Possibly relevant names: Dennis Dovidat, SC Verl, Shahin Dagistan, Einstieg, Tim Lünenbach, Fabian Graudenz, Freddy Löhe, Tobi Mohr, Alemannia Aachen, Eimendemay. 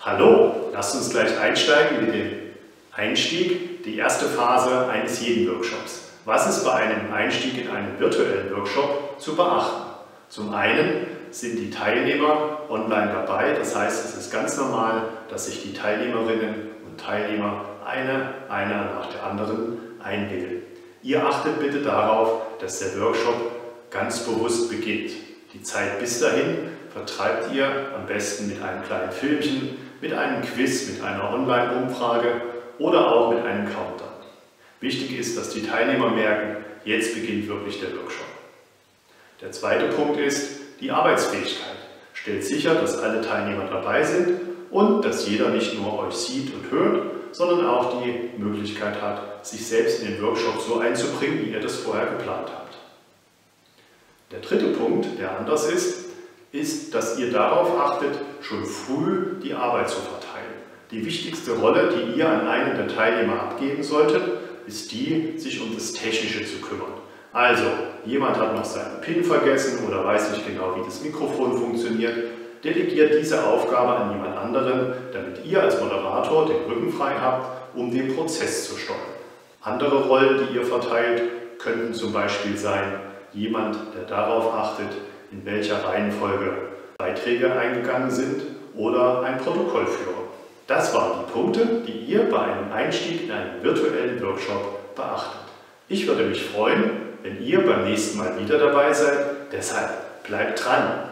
Hallo, lasst uns gleich einsteigen mit dem Einstieg, die erste Phase eines jeden Workshops. Was ist bei einem Einstieg in einen virtuellen Workshop zu beachten? Zum einen sind die Teilnehmer online dabei, das heißt, es ist ganz normal, dass sich die Teilnehmerinnen und Teilnehmer einer nach der anderen einbilden. Ihr achtet bitte darauf, dass der Workshop ganz bewusst beginnt. Die Zeit bis dahin vertreibt ihr am besten mit einem kleinen Filmchen, mit einem Quiz, mit einer Online-Umfrage oder auch mit einem Countdown. Wichtig ist, dass die Teilnehmer merken, jetzt beginnt wirklich der Workshop. Der zweite Punkt ist die Arbeitsfähigkeit. Stellt sicher, dass alle Teilnehmer dabei sind und dass jeder nicht nur euch sieht und hört, sondern auch die Möglichkeit hat, sich selbst in den Workshop so einzubringen, wie ihr das vorher geplant habt. Der dritte Punkt, der anders ist, ist, dass ihr darauf achtet, schon früh die Arbeit zu verteilen. Die wichtigste Rolle, die ihr an einen der Teilnehmer abgeben solltet, ist die, sich um das Technische zu kümmern. Also, jemand hat noch seinen PIN vergessen oder weiß nicht genau, wie das Mikrofon funktioniert, delegiert diese Aufgabe an jemand anderen, damit ihr als Moderator den Rücken frei habt, um den Prozess zu steuern. Andere Rollen, die ihr verteilt, könnten zum Beispiel sein, jemand, der darauf achtet, in welcher Reihenfolge Beiträge eingegangen sind oder ein Protokollführer. Das waren die Punkte, die ihr bei einem Einstieg in einen virtuellen Workshop beachtet. Ich würde mich freuen, wenn ihr beim nächsten Mal wieder dabei seid. Deshalb bleibt dran!